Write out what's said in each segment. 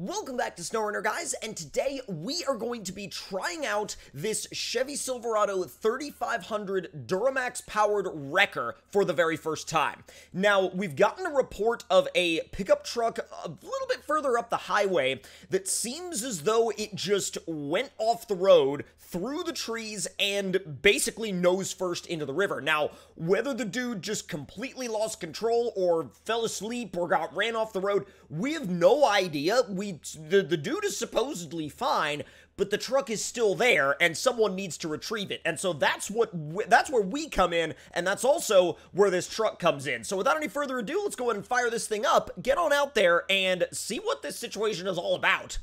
Welcome back to SnowRunner, guys, and today we are going to be trying out this Chevy Silverado 3500 Duramax-powered wrecker for the very first time. Now, we've gotten a report of a pickup truck a little bit further up the highway that seems as though it just went off the road, through the trees, and basically nose first into the river. Now, whether the dude just completely lost control or fell asleep or ran off the road, we have no idea. The dude is supposedly fine, but the truck is still there, and someone needs to retrieve it. And so that's where we come in, and that's also where this truck comes in. So without any further ado, let's go ahead and fire this thing up, get on out there, and see what this situation is all about.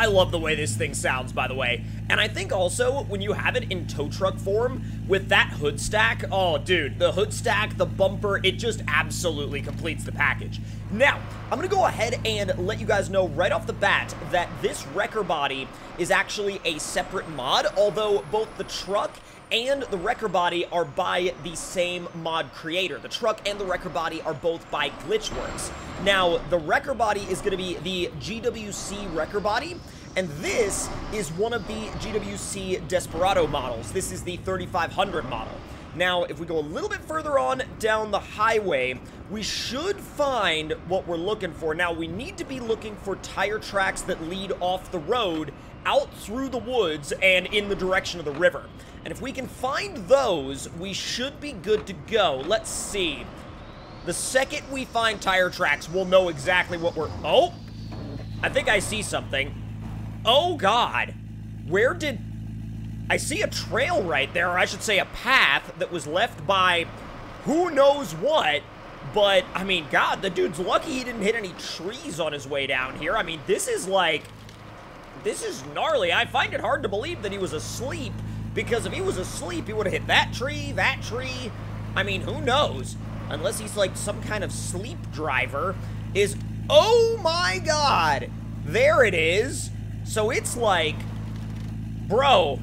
I love the way this thing sounds, by the way. And I think also, when you have it in tow truck form, with that hood stack, oh, dude, the hood stack, the bumper, it just absolutely completes the package. Now, I'm gonna go ahead and let you guys know right off the bat that this wrecker body is actually a separate mod, although both the truck and the wrecker body are by the same mod creator. The truck and the wrecker body are both by Glitchworks. Now, the wrecker body is going to be the GWC wrecker body, and this is one of the GWC Desperado models. This is the 3500 model. Now, if we go a little bit further on down the highway, we should find what we're looking for. Now, we need to be looking for tire tracks that lead off the road, out through the woods, and in the direction of the river. And if we can find those, we should be good to go. Let's see. The second we find tire tracks, we'll know exactly what we're... Oh! I think I see something. Oh, God. Where did... I see a trail right there, or I should say a path that was left by who knows what, but, I mean, God, the dude's lucky he didn't hit any trees on his way down here. I mean, this is like, this is gnarly. I find it hard to believe that he was asleep, because if he was asleep, he would have hit that tree, I mean, who knows, unless he's like some kind of sleep driver, is, oh my God, there it is. So it's like, bro,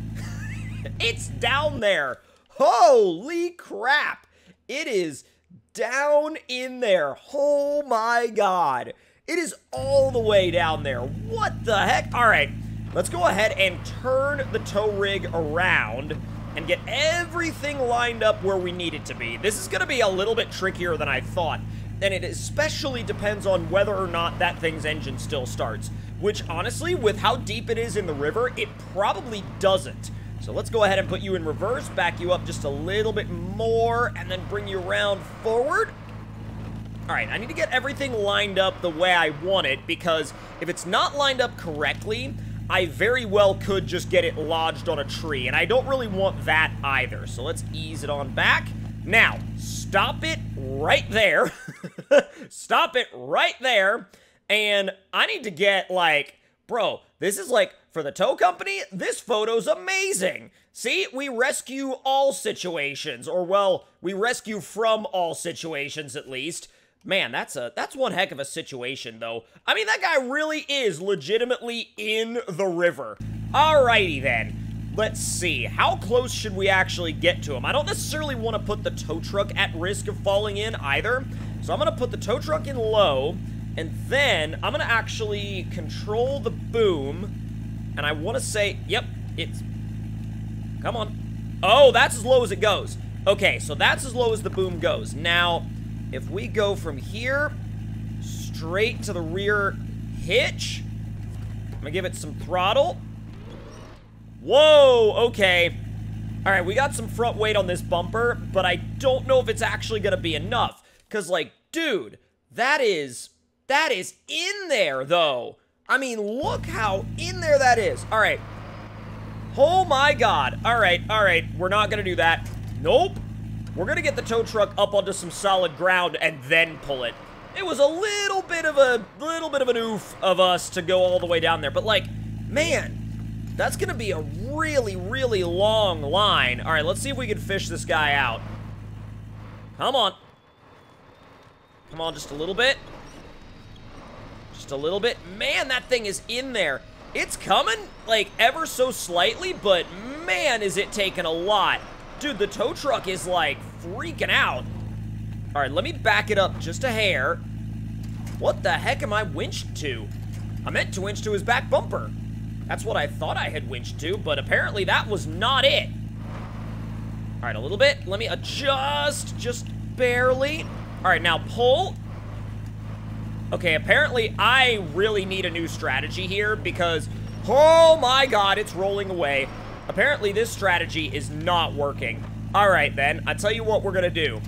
it's down there. Holy crap. It is down in there. Oh my God. It is all the way down there. What the heck? All right, let's go ahead and turn the tow rig around and get everything lined up where we need it to be. This is going to be a little bit trickier than I thought, and it especially depends on whether or not that thing's engine still starts, which honestly, with how deep it is in the river, it probably doesn't. So let's go ahead and put you in reverse, back you up just a little bit more, and then bring you around forward. All right, I need to get everything lined up the way I want it, because if it's not lined up correctly, I very well could just get it lodged on a tree, and I don't really want that either. So let's ease it on back. Now, stop it right there. Stop it right there. And I need to get, like, bro, this is like, for the tow company, this photo's amazing. See, we rescue all situations, or, well, we rescue from all situations, at least. Man, that's one heck of a situation, though. I mean, that guy really is legitimately in the river. Alrighty, then. Let's see. How close should we actually get to him? I don't necessarily want to put the tow truck at risk of falling in, either. So I'm going to put the tow truck in low, and then I'm going to actually control the boom. And I want to say, yep, it's... Come on. Oh, that's as low as it goes. Okay, so that's as low as the boom goes. Now, if we go from here straight to the rear hitch, I'm going to give it some throttle. Whoa, okay. All right, we got some front weight on this bumper, but I don't know if it's actually going to be enough. Because, like, dude, that is in there, though. I mean, look how in there that is. All right. Oh, my God. All right, all right. We're not going to do that. Nope. We're going to get the tow truck up onto some solid ground and then pull it. It was a little bit of an oof of us to go all the way down there. But, like, man, that's going to be a really, really long line. All right, let's see if we can fish this guy out. Come on. Come on, just a little bit. Just a little bit. Man, that thing is in there. It's coming, like, ever so slightly, but man, is it taking a lot. Dude, the tow truck is, like, freaking out. All right, let me back it up just a hair. What the heck am I winched to? I meant to winch to his back bumper. That's what I thought I had winched to, but apparently that was not it. All right, a little bit. Let me adjust, just barely. All right, now pull. Okay, apparently I really need a new strategy here because, oh my God, it's rolling away. Apparently this strategy is not working. All right, then, I tell you what we're gonna do.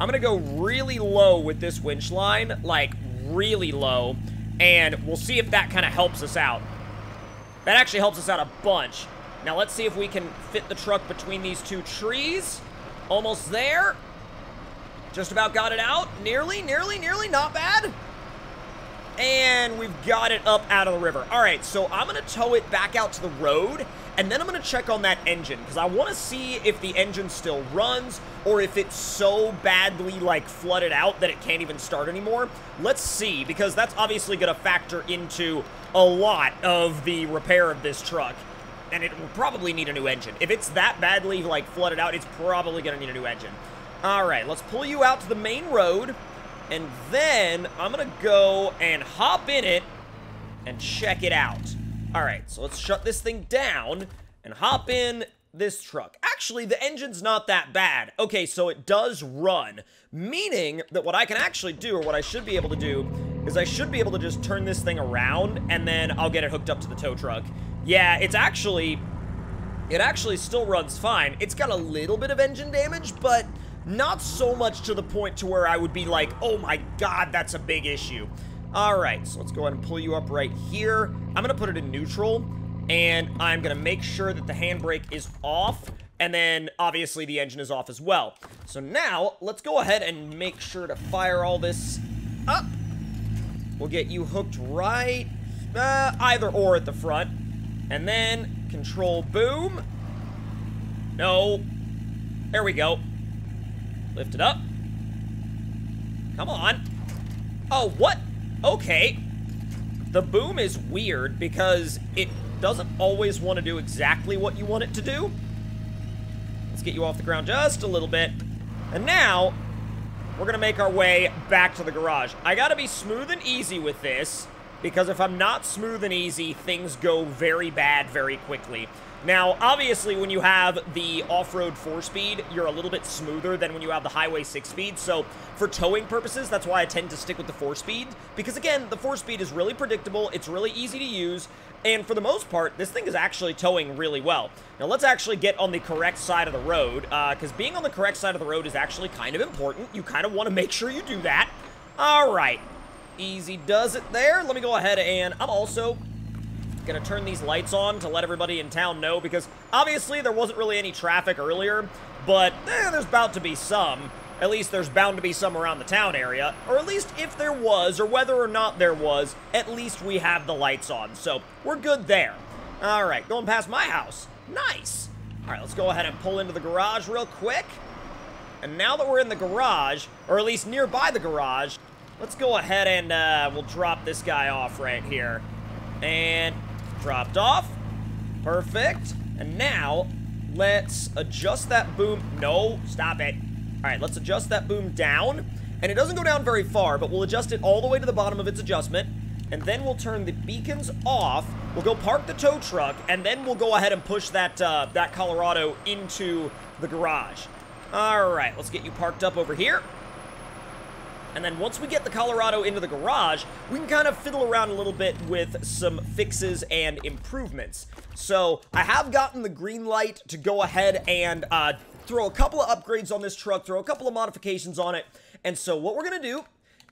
I'm gonna go really low with this winch line, like really low, and we'll see if that kind of helps us out. That actually helps us out a bunch. Now let's see if we can fit the truck between these two trees. Almost there. Just about got it out. Nearly, not bad. And we've got it up out of the river. All right, so I'm gonna tow it back out to the road, and then I'm gonna check on that engine, because I wanna see if the engine still runs, or if it's so badly, like, flooded out that it can't even start anymore. Let's see, because that's obviously gonna factor into a lot of the repair of this truck, and it will probably need a new engine. If it's that badly, like, flooded out, it's probably gonna need a new engine. All right, let's pull you out to the main road, and then I'm gonna go and hop in it and check it out. All right, so let's shut this thing down and hop in this truck. Actually, the engine's not that bad. Okay, so it does run, meaning that what I can actually do, or what I should be able to do, is I should be able to just turn this thing around, and then I'll get it hooked up to the tow truck. Yeah, it's actually, it actually still runs fine. It's got a little bit of engine damage, but not so much to the point to where I would be like, oh my God, that's a big issue. All right, so let's go ahead and pull you up right here. I'm gonna put it in neutral, and I'm gonna make sure that the handbrake is off, and then obviously the engine is off as well. So now, let's go ahead and make sure to fire all this up. We'll get you hooked right, either or at the front, and then control boom. No, there we go. Lift it up. Come on. Oh, what? Okay. The boom is weird because it doesn't always want to do exactly what you want it to do. Let's get you off the ground just a little bit. And now, we're going to make our way back to the garage. I got to be smooth and easy with this, because if I'm not smooth and easy, things go very bad very quickly. Now, obviously, when you have the off-road 4-speed, you're a little bit smoother than when you have the highway 6-speed, so for towing purposes, that's why I tend to stick with the 4-speed, because, again, the 4-speed is really predictable, it's really easy to use, and for the most part, this thing is actually towing really well. Now, let's actually get on the correct side of the road, because being on the correct side of the road is actually kind of important. You kind of want to make sure you do that. All right. Easy does it there. Let me go ahead, and I'm also gonna turn these lights on to let everybody in town know, because obviously there wasn't really any traffic earlier, but there's about to be some. At least there's bound to be some around the town area, or at least if there was, or whether or not there was, at least we have the lights on, so we're good there. All right, going past my house. Nice. All right, let's go ahead and pull into the garage real quick, and now that we're in the garage, or at least nearby the garage, let's go ahead and we'll drop this guy off right here. And dropped off. Perfect. And now, let's adjust that boom. No, stop it. All right, let's adjust that boom down. And it doesn't go down very far, but we'll adjust it all the way to the bottom of its adjustment. And then we'll turn the beacons off. We'll go park the tow truck, and then we'll go ahead and push that, that Colorado into the garage. All right, let's get you parked up over here. And then once we get the Colorado into the garage, we can kind of fiddle around a little bit with some fixes and improvements. So I have gotten the green light to go ahead and throw a couple of upgrades on this truck, throw a couple of modifications on it. And so what we're going to do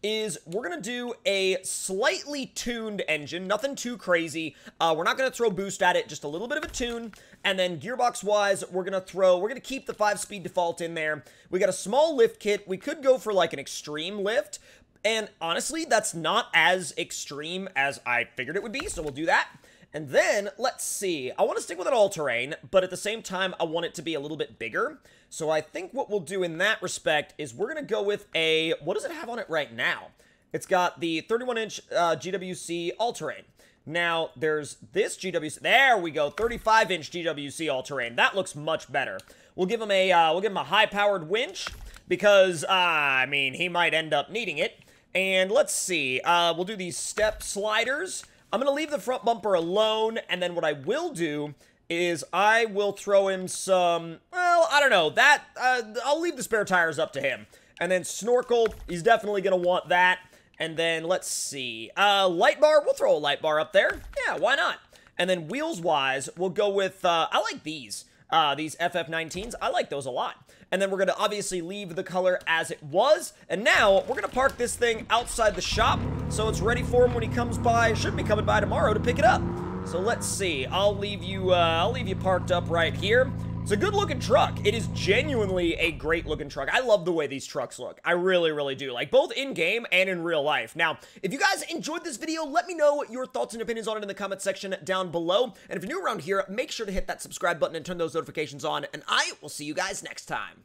is we're going to do a slightly tuned engine, nothing too crazy. We're not going to throw boost at it, just a little bit of a tune. And then gearbox-wise, we're going to keep the 5-speed default in there. We got a small lift kit. We could go for like an extreme lift. And honestly, that's not as extreme as I figured it would be, so we'll do that. And then, let's see, I want to stick with an all-terrain, but at the same time, I want it to be a little bit bigger. So I think what we'll do in that respect is we're going to go with a, what does it have on it right now? It's got the 31-inch GWC all-terrain. Now, there's this GWC, there we go, 35-inch GWC all-terrain. That looks much better. We'll give him a high-powered winch because, I mean, he might end up needing it. And let's see, we'll do these step sliders. I'm going to leave the front bumper alone, and then what I will do is I will throw him some, well, I don't know, that, I'll leave the spare tires up to him. And then snorkel, he's definitely going to want that. And then, let's see, light bar, we'll throw a light bar up there. Yeah, why not? And then wheels-wise, we'll go with, I like these FF19s. I like those a lot. And then we're going to obviously leave the color as it was. And now, we're going to park this thing outside the shop, so it's ready for him when he comes by. Should be coming by tomorrow to pick it up. So let's see. I'll leave you parked up right here. It's a good-looking truck. It is genuinely a great-looking truck. I love the way these trucks look. I really, really do. Like, both in-game and in real life. Now, if you guys enjoyed this video, let me know your thoughts and opinions on it in the comment section down below. And if you're new around here, make sure to hit that subscribe button and turn those notifications on. And I will see you guys next time.